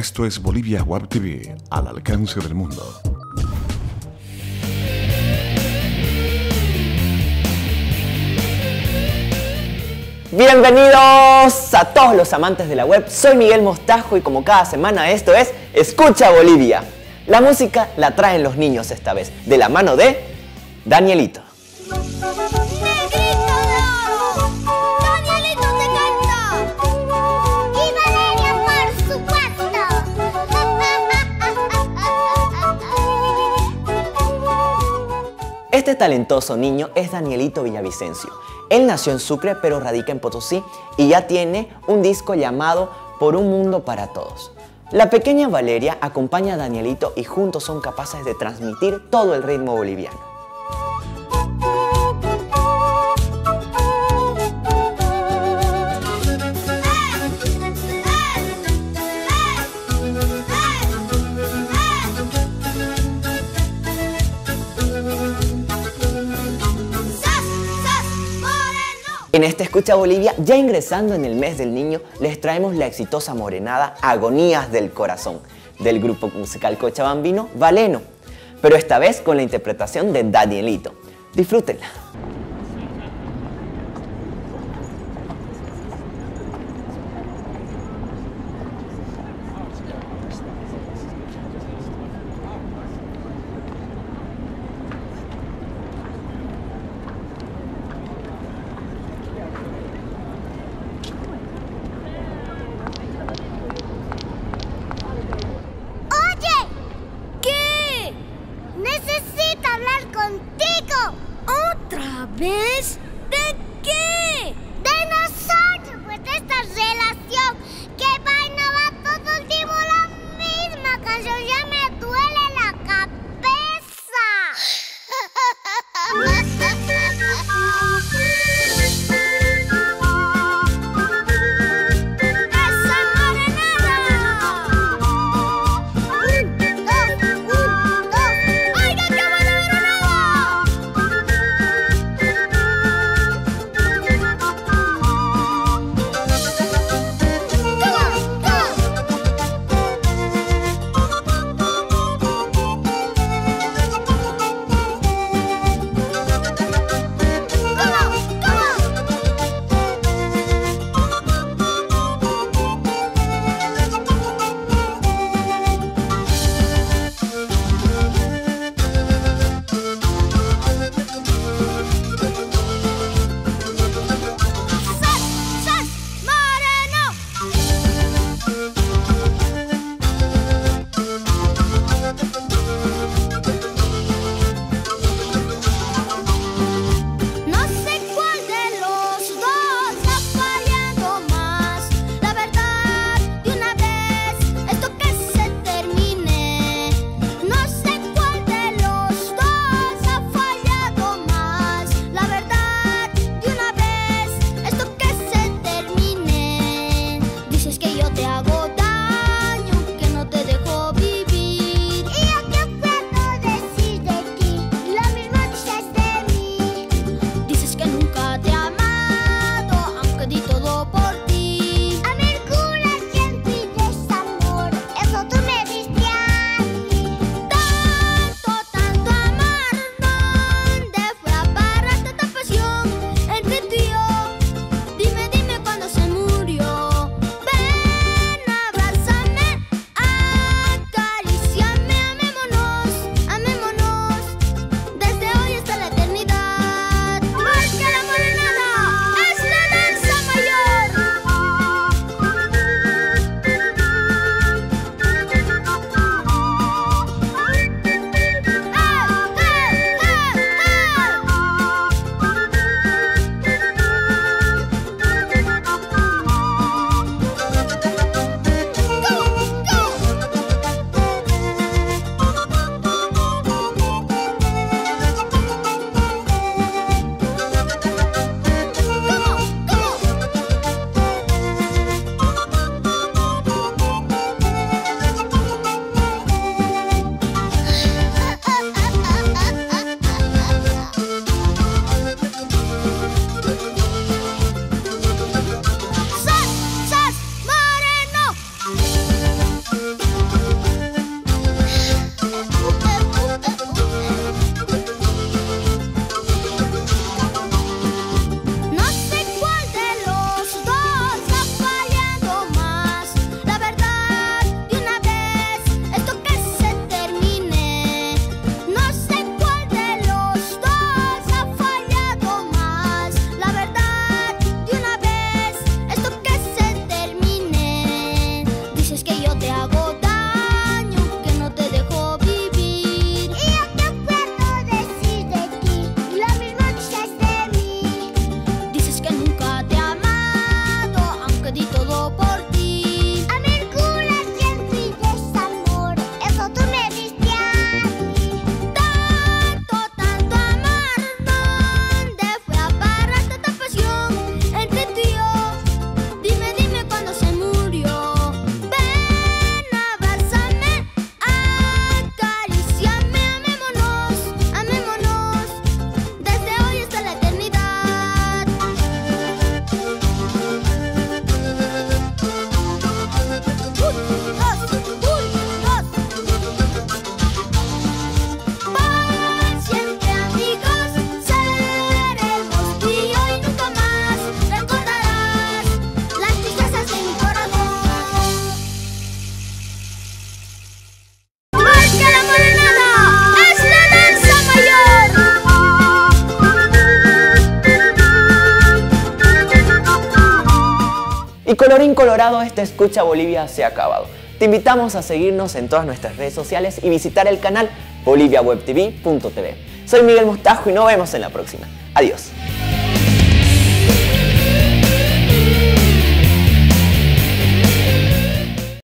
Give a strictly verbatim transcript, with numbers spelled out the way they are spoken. Esto es Bolivia Web T V, al alcance del mundo. Bienvenidos a todos los amantes de la web. Soy Miguel Mostajo y como cada semana esto es Escucha Bolivia. La música la traen los niños esta vez, de la mano de Danielito. Este talentoso niño es Danielito Villavicencio. Él nació en Sucre pero radica en Potosí y ya tiene un disco llamado Por un Mundo para Todos. La pequeña Valeria acompaña a Danielito y juntos son capaces de transmitir todo el ritmo boliviano. En este Escucha Bolivia, ya ingresando en el mes del niño, les traemos la exitosa morenada Agonías del Corazón, del grupo musical cochabambino Valeno, pero esta vez con la interpretación de Danielito. Disfrútenla. Y colorín colorado, este Escucha Bolivia se ha acabado. Te invitamos a seguirnos en todas nuestras redes sociales y visitar el canal bolivia web t v punto t v. Soy Miguel Mostajo y nos vemos en la próxima. Adiós.